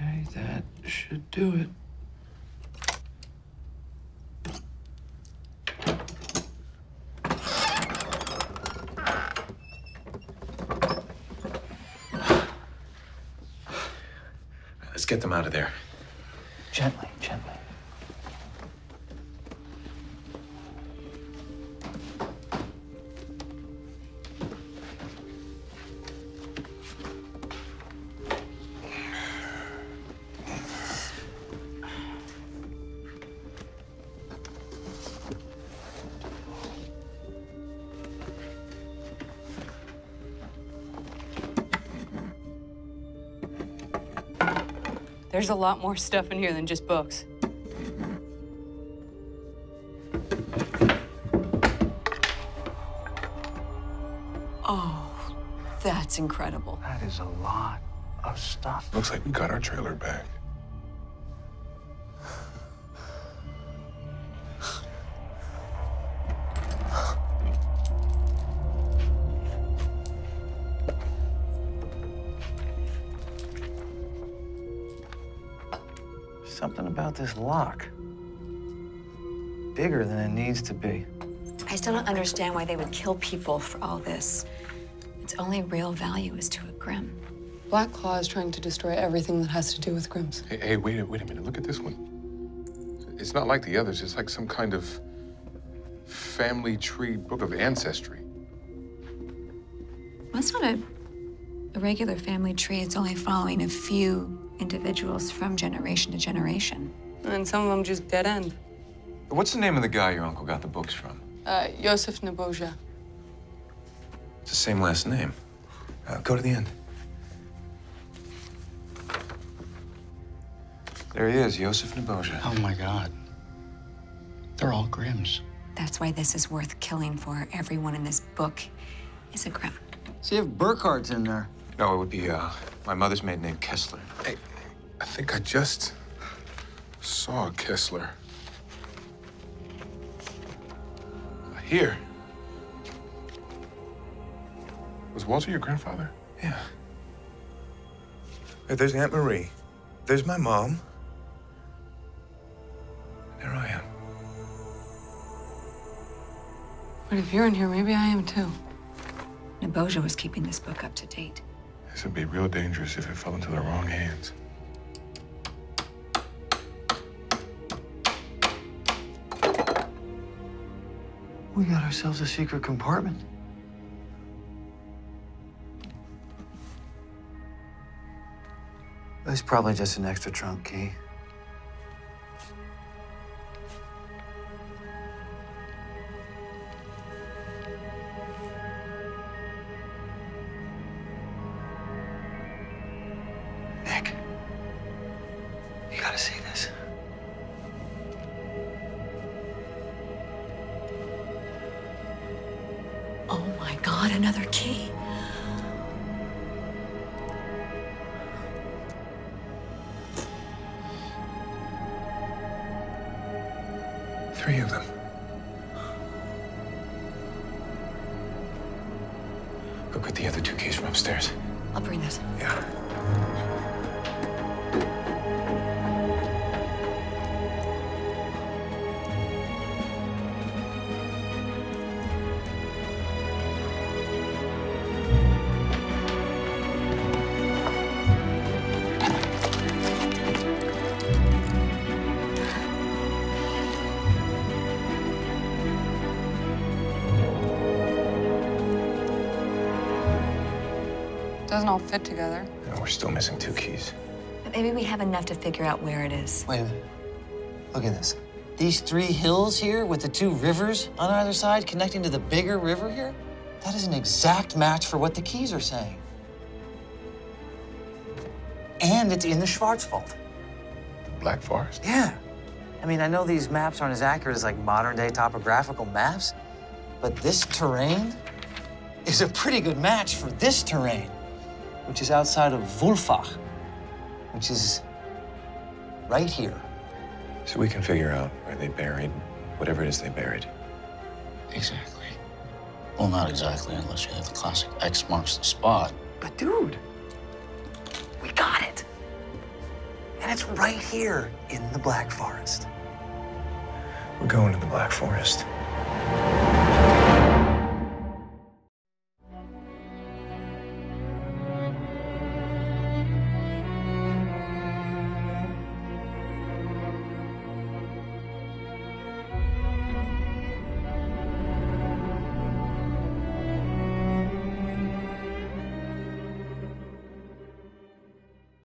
Okay, that should do it. Let's get them out of there. Gently, gently. There's a lot more stuff in here than just books. Oh, that's incredible. That is a lot of stuff. Looks like we got our trailer back. Something about this lock. Bigger than it needs to be. I still don't understand why they would kill people for all this. Its only real value is to a Grimm. Black Claw is trying to destroy everything that has to do with Grimms. Hey, wait a minute. Look at this one. It's not like the others. It's like some kind of family tree book of ancestry. Well, it's not a regular family tree. It's only following a few individuals from generation to generation. And some of them just dead end. What's the name of the guy your uncle got the books from? Josef Nebojsa. It's the same last name. Go to the end. There he is, Josef Nebojsa. Oh my God. They're all Grimms. That's why this is worth killing for. Everyone in this book is a Grimm. See if Burkhardt's in there. No, it would be my mother's maiden name, Kessler. Hey, I think I just saw Kessler. Here. Was Walter your grandfather? Yeah. Hey, there's Aunt Marie. There's my mom. There I am. But if you're in here, maybe I am too. Nebojsa was keeping this book up to date. This would be real dangerous if it fell into the wrong hands. We got ourselves a secret compartment. It's probably just an extra trunk key. Oh my God, another key. Three of them. Go get the other two keys from upstairs. I'll bring this. Yeah. Doesn't all fit together. No, we're still missing two keys. But maybe we have enough to figure out where it is. Wait a minute. Look at this. These three hills here with the two rivers on either side connecting to the bigger river here? That is an exact match for what the keys are saying. And it's in the Schwarzwald. The Black Forest? Yeah. I mean, I know these maps aren't as accurate as like modern day topographical maps, but this terrain is a pretty good match for this terrain, which is outside of Wolfach, which is right here. So we can figure out where they buried whatever it is they buried. Exactly. Well, not exactly, unless you have the classic X marks the spot. But dude, we got it. That's right here in the Black Forest. We're going to the Black Forest.